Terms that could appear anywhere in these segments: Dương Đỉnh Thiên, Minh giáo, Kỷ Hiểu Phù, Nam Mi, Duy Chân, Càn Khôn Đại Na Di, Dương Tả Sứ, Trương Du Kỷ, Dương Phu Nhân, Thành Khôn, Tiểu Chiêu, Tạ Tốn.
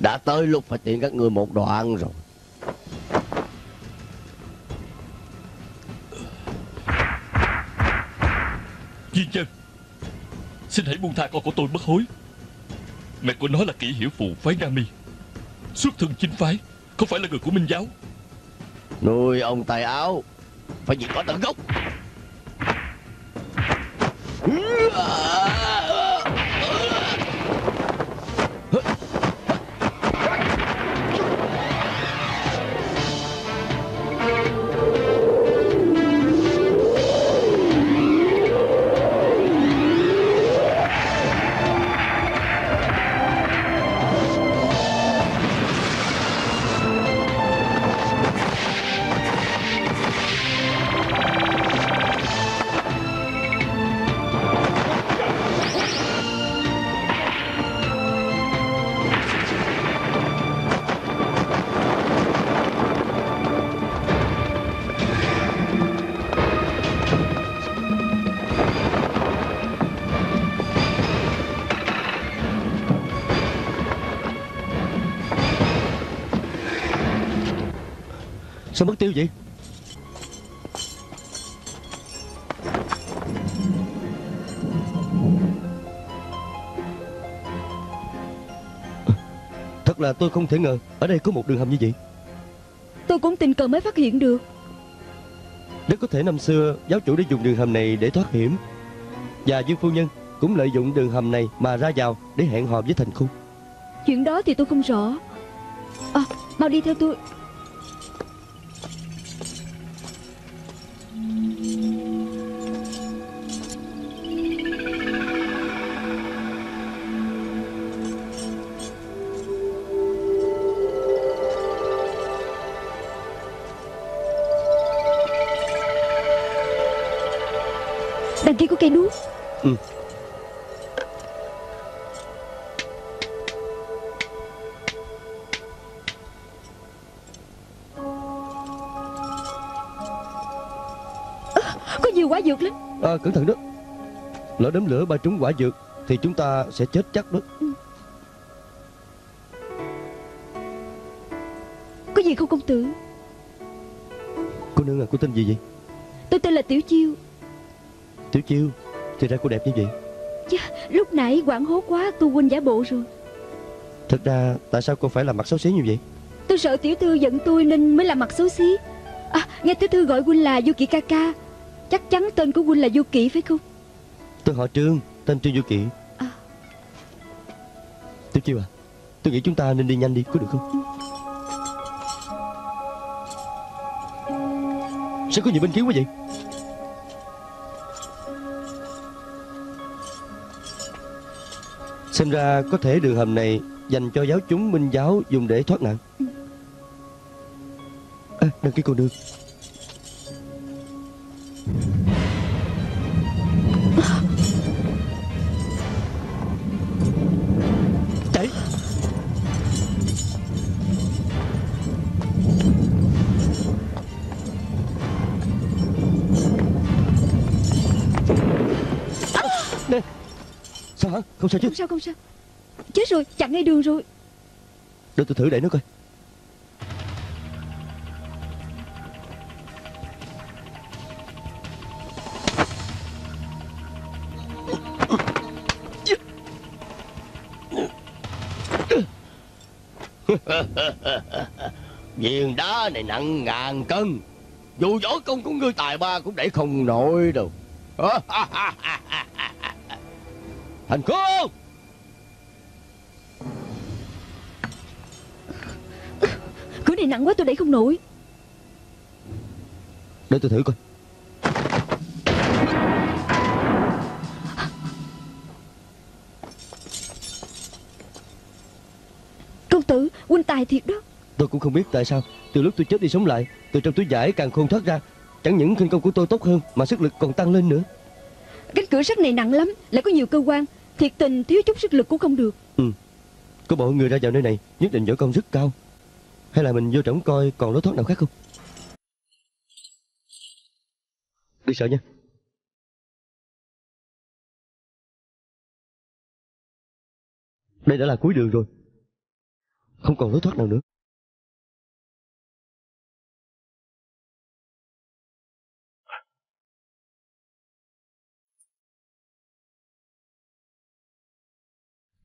Đã tới lúc phải tiễn các ngươi một đoạn rồi. Duy Chân, xin hãy buông tha con của tôi bất hối. Mẹ của nó là Kỷ Hiểu Phù phái Nam Mi, xuất thân chính phái, không phải là người của Minh giáo. Nuôi ông tài áo phải diệt cỏ tận gốc. Sao mất tiêu vậy? Thật là tôi không thể ngờ ở đây có một đường hầm như vậy. Tôi cũng tình cờ mới phát hiện được. Rất có thể năm xưa giáo chủ đã dùng đường hầm này để thoát hiểm, và Dương phu nhân cũng lợi dụng đường hầm này mà ra vào để hẹn hò với Thành Khung. Chuyện đó thì tôi không rõ. Mau đi theo tôi. Kia có cây đuốc. Có nhiều quả dược lắm. Cẩn thận đó. Lỡ đấm lửa ba trúng quả dược thì chúng ta sẽ chết chắc đó. Có gì không công tử? Cô nương à, cô tên gì vậy? Tôi tên là Tiểu Chiêu. Tiểu Chiêu, thì ra cô đẹp như vậy. Chà, lúc nãy hoảng hốt quá tôi quên giả bộ rồi. Thật ra tại sao cô phải làm mặt xấu xí như vậy? Tôi sợ tiểu thư giận tôi nên mới làm mặt xấu xí. Nghe tiểu thư gọi huynh là Du Kỷ ca ca, chắc chắn tên của huynh là Du Kỷ phải không? Tôi họ Trương, tên Trương Du Kỷ. Tiểu Chiêu à, tôi nghĩ chúng ta nên đi nhanh đi, có được không? Sao có nhiều binh khí quá vậy? Xem ra có thể đường hầm này dành cho giáo chúng Minh giáo dùng để thoát nạn. Đăng ký cô nương. Chạy. Sao hả? Không sao chứ? Không sao. Chết rồi, chặn ngay đường rồi. Để tôi thử đẩy nó coi. Viên đá này nặng ngàn cân, dù võ công của ngươi tài ba cũng đẩy không nổi đâu. Thành Khôn! Cửa này nặng quá tôi đẩy không nổi. Để tôi thử coi. Công tử, huynh tài thiệt đó. Tôi cũng không biết tại sao từ lúc tôi chết đi sống lại, từ trong túi giải Càn Khôn thoát ra, chẳng những khinh công của tôi tốt hơn mà sức lực còn tăng lên nữa. Cánh cửa sắt này nặng lắm, lại có nhiều cơ quan, thiệt tình thiếu chút sức lực cũng không được. Có bộ người ra vào nơi này nhất định võ công rất cao. Hay là mình vô trỏng coi còn lối thoát nào khác không? Đi sợ nha. Đây đã là cuối đường rồi. không còn lối thoát nào nữa.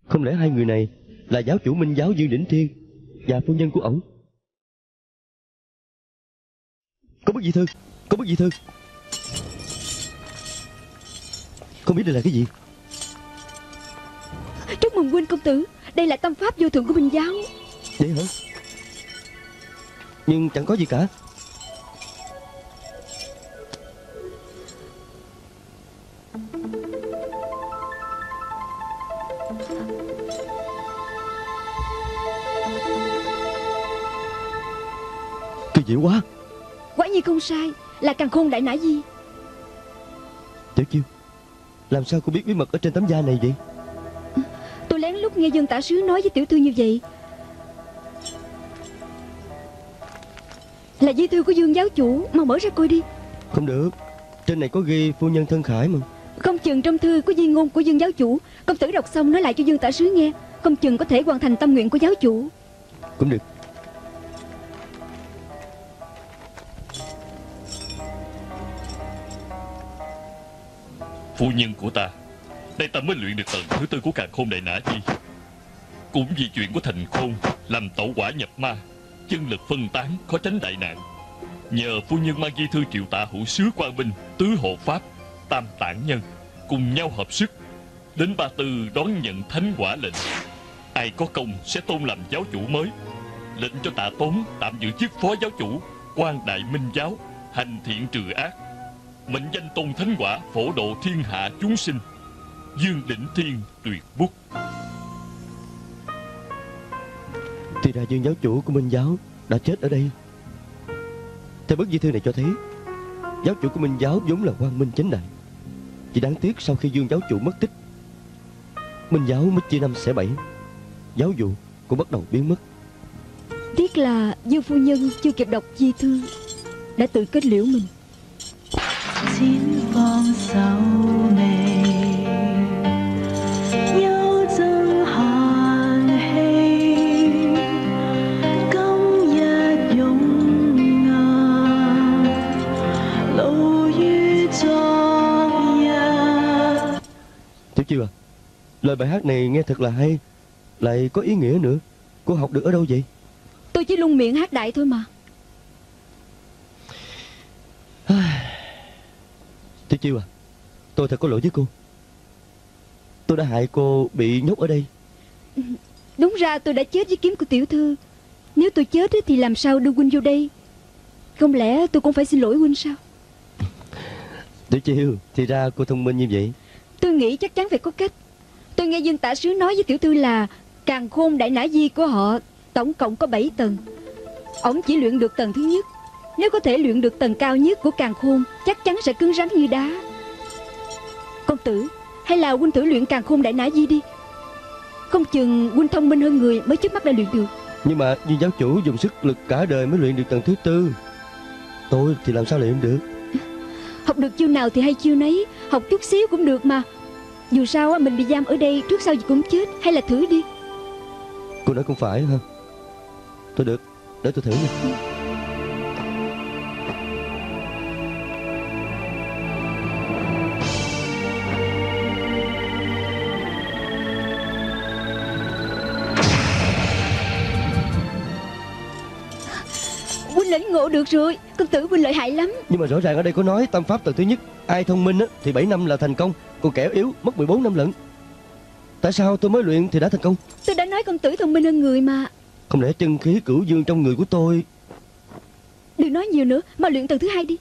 Không lẽ hai người này là giáo chủ Minh giáo Dương Đỉnh Thiên và phu nhân của ổng? Có bức gì thư, có bức gì thư. Không biết đây là cái gì. Chúc mừng huynh công tử, đây là tâm pháp vô thượng của Minh giáo. Vậy hả? Nhưng chẳng có gì cả. Kỳ diệu quá. Quả nhiên không sai, là Càn Khôn Đại Na Di. Tiểu Chiêu, làm sao cô biết bí mật ở trên tấm da này vậy? Tôi lén lút nghe Dương Tả Sứ nói với tiểu thư như vậy. Là di thư của Dương giáo chủ, mau mở ra coi đi. Không được, trên này có ghi phu nhân thân khải mà. Không chừng trong thư có di ngôn của Dương giáo chủ, công tử đọc xong nói lại cho Dương Tả Sứ nghe, không chừng có thể hoàn thành tâm nguyện của giáo chủ. Cũng được. Phu nhân của ta, đây ta mới luyện được tầng thứ tư của Càn Khôn Đại Na Di. Cũng vì chuyện của Thành Khôn làm tẩu quả nhập ma, chân lực phân tán khó tránh đại nạn. Nhờ phu nhân mang di thư triệu tạ hữu sứ quang minh, tứ hộ pháp, tam tản nhân cùng nhau hợp sức, đến Ba Tư đón nhận thánh quả lệnh. Ai có công sẽ tôn làm giáo chủ mới. Lệnh cho Tạ Tốn tạm giữ chức phó giáo chủ Quang Đại Minh giáo, hành thiện trừ ác, mệnh danh tôn thánh quả phổ độ thiên hạ chúng sinh. Dương Đỉnh Thiên tuyệt bút. Thì ra Dương giáo chủ của Minh giáo đã chết ở đây. Theo bức di thư này cho thấy, giáo chủ của Minh giáo vốn là quang minh chính đại. Chỉ đáng tiếc sau khi Dương giáo chủ mất tích, Minh giáo mới chia năm xẻ bảy, giáo vụ cũng bắt đầu biến mất. Tiếc là Dương phu nhân chưa kịp đọc di thư đã tự kết liễu mình. Xin con sau này yêu dâng hàn hình công nhật dũng ngàn lâu như trong nhà. Tiểu Chiêu à, lời bài hát này nghe thật là hay, lại có ý nghĩa nữa. Cô học được ở đâu vậy? Tôi chỉ luôn miệng hát đại thôi mà. Tiểu Chiêu à, tôi thật có lỗi với cô. Tôi đã hại cô bị nhốt ở đây. Đúng ra tôi đã chết với kiếm của tiểu thư. Nếu tôi chết thì làm sao đưa huynh vô đây? Không lẽ tôi cũng phải xin lỗi huynh sao? Tiểu Chiêu, thì ra cô thông minh như vậy. Tôi nghĩ chắc chắn phải có cách. Tôi nghe Dương Tả Sứ nói với tiểu thư là Càn Khôn Đại Na Di của họ tổng cộng có 7 tầng. Ông chỉ luyện được tầng thứ nhất. Nếu có thể luyện được tầng cao nhất của Càn Khôn, chắc chắn sẽ cứng rắn như đá. Công tử, hay là huynh thử luyện Càn Khôn Đại Na Di đi. Không chừng huynh thông minh hơn người mới trước mắt đã luyện được. Nhưng mà Dương giáo chủ dùng sức lực cả đời mới luyện được tầng thứ tư. Tôi thì làm sao luyện được? Học được chiêu nào thì hay chiêu nấy, học chút xíu cũng được mà. Dù sao mình bị giam ở đây trước sau gì cũng chết. Hay là thử đi. Cô nói không phải hả? Tôi được, để tôi thử nha. Lĩnh ngộ được rồi, công tử huynh lợi hại lắm. Nhưng mà rõ ràng ở đây có nói tâm pháp tầng thứ nhất, ai thông minh á, thì 7 năm là thành công, còn kẻ yếu mất 14 năm lận. Tại sao tôi mới luyện thì đã thành công? Tôi đã nói công tử thông minh hơn người mà. Không lẽ chân khí cửu dương trong người của tôi... Đừng nói nhiều nữa, mà luyện tầng thứ hai đi.